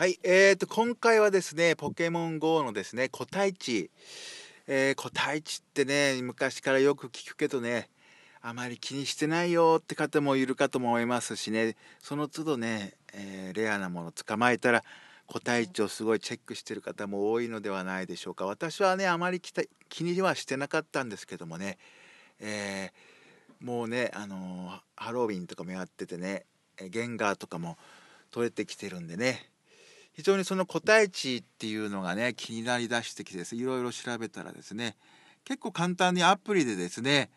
はい、今回はですね、ポケモン GO のですね、個体値。個体値ってね、昔からよく聞くけどね、あまり気にしてないよって方もいるかと思いますしね、その都度ね、レアなものを捕まえたら、個体値をすごいチェックしてる方も多いのではないでしょうか。私はね、あまり気にはしてなかったんですけどもね、もうね、ハロウィンとかもやっててね、ゲンガーとかも取れてきてるんでね、非常にその個体値っていうのがね気になりだしてきてですね、いろいろ調べたらですね、結構簡単にアプリでですね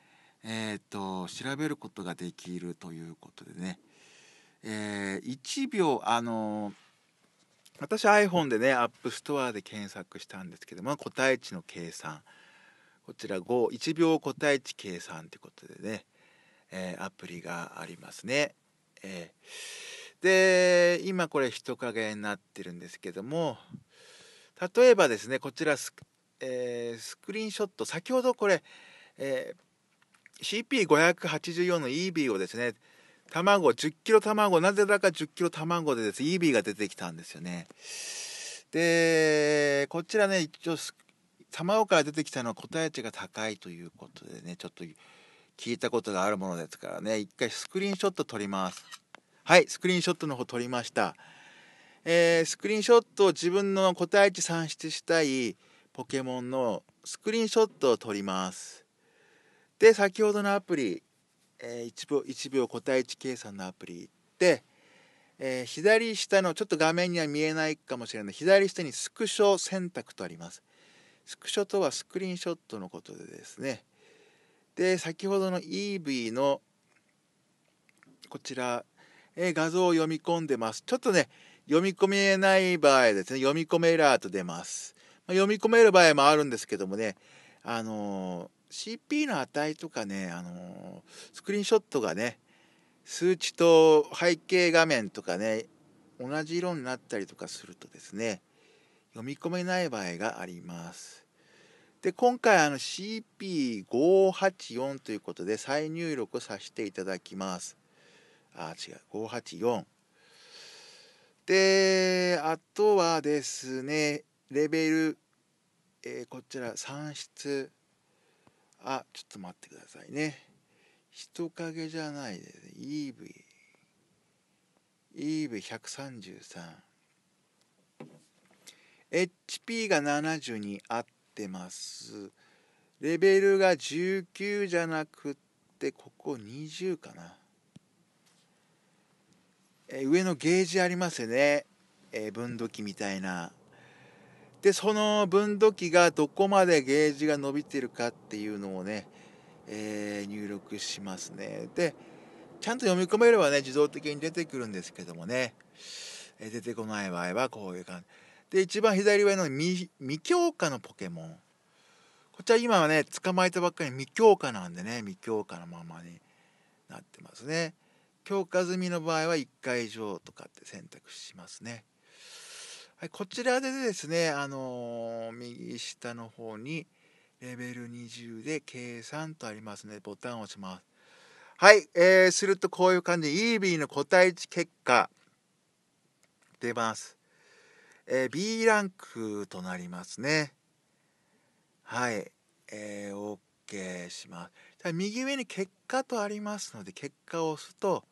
調べることができるということでね、1秒私 iPhone でね App Store で検索したんですけども、個体値の計算、こちら1秒個体値計算ということでね、アプリがありますね。で今これ人影になってるんですけども、例えばですねこちらスクリーンショット、先ほどこれ、CP584 のイーブイをですね卵10キロ卵、なぜだか10キロ卵でですイーブイが出てきたんですよね。でこちらね一応卵から出てきたのは個体値が高いということでね、ちょっと聞いたことがあるものですからね、一回スクリーンショット撮ります。はい、スクリーンショットの方撮りました。スクリーンショットを自分の個体値算出したいポケモンのスクリーンショットを撮ります。で、先ほどのアプリ、1秒個体値計算のアプリで、左下のちょっと画面には見えないかもしれない、左下にスクショ選択とあります。スクショとはスクリーンショットのことでですね。で、先ほどのイーブイのこちら画像を読み込んでます。ちょっとね、読み込めない場合ですね、読み込めエラーと出ます。読み込める場合もあるんですけどもね、CP の値とかね、スクリーンショットがね、数値と背景画面とかね、同じ色になったりとかするとですね、読み込めない場合があります。で、今回CP584 ということで再入力をさせていただきます。584で、あとはですねレベル、こちら算出、ちょっと待ってくださいね、人影じゃないですね、EV133 HP が72合ってます。レベルが19じゃなくってここ20かな、上のゲージありますよね、分度器みたいな。でその分度器がどこまでゲージが伸びてるかっていうのをね、入力しますね。でちゃんと読み込めればね自動的に出てくるんですけどもね、出てこない場合はこういう感じで、一番左上の未強化のポケモン、こちら今はね捕まえたばっかり未強化なんでね、未強化のままになってますね。強化済みの場合は1回以上とかって選択しますね。はい、こちらでですね、右下の方にレベル20で計算とありますね、ボタンを押します。はい、するとこういう感じでイーブイの個体値結果出ます。B ランクとなりますね。はい、OK します。右上に結果とありますので、結果を押すと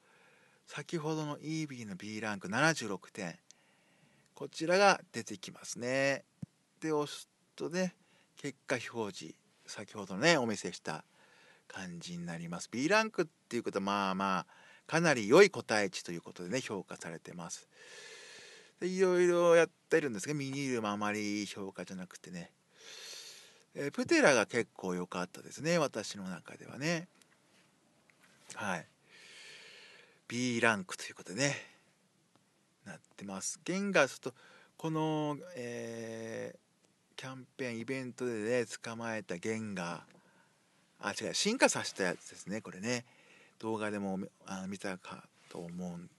先ほどの EB の B ランク76点、こちらが出てきますね。で押すとね結果表示、先ほどねお見せした感じになります。B ランクっていうことはまあかなり良い個体値ということでね評価されてます。でいろいろやってるんですがミニールもあまり評価じゃなくてね、プテラが結構良かったですね私の中ではね。はい、B ランクということでねなってます。ゲンガーするとこの、キャンペーンイベントでね捕まえたゲンガー、進化させたやつですね。これね動画でも見たかと思う、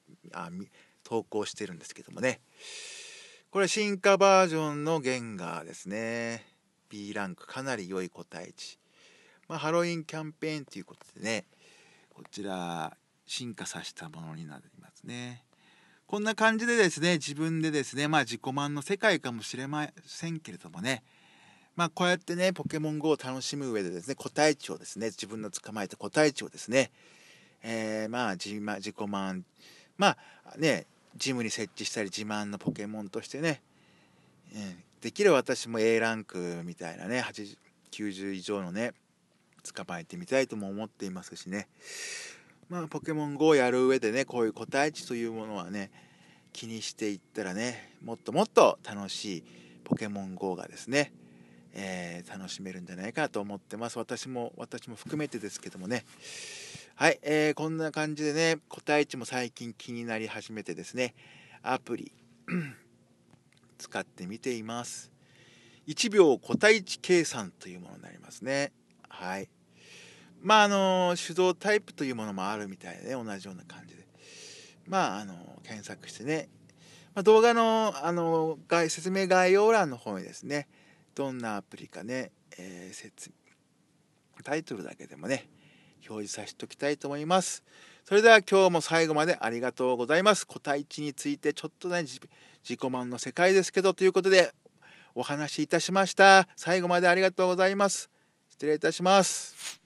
投稿してるんですけどもね、これ進化バージョンのゲンガーですね。 B ランクかなり良い個体値、ハロウィンキャンペーンということでねこちら進化させたものになりますね。こんな感じでですね、自分でですね、自己満の世界かもしれませんけれどもね、こうやってね、ポケモン GO を楽しむ上でですね、個体値をですね、自分の捕まえた個体値をですね、自己満、ジムに設置したり、自慢のポケモンとしてね、できれば私も A ランクみたいなね、80、90以上のね、捕まえてみたいとも思っていますしね、ポケモン GO をやる上でね、こういう個体値というものはね、気にしていったらね、もっともっと楽しいポケモン GO がですね、楽しめるんじゃないかと思ってます。私も含めてですけどもね。はい、こんな感じでね、個体値も最近気になり始めてですね、アプリ使ってみています。1秒個体値計算というものになりますね。はい、手動タイプというものもあるみたいでね、同じような感じで検索してね、動画の説明概要欄の方にですね、どんなアプリかね、タイトルだけでもね、表示させておきたいと思います。それでは今日も最後までありがとうございます。個体値についてちょっとね、自己満の世界ですけどということでお話しいたしました。最後までありがとうございます。失礼いたします。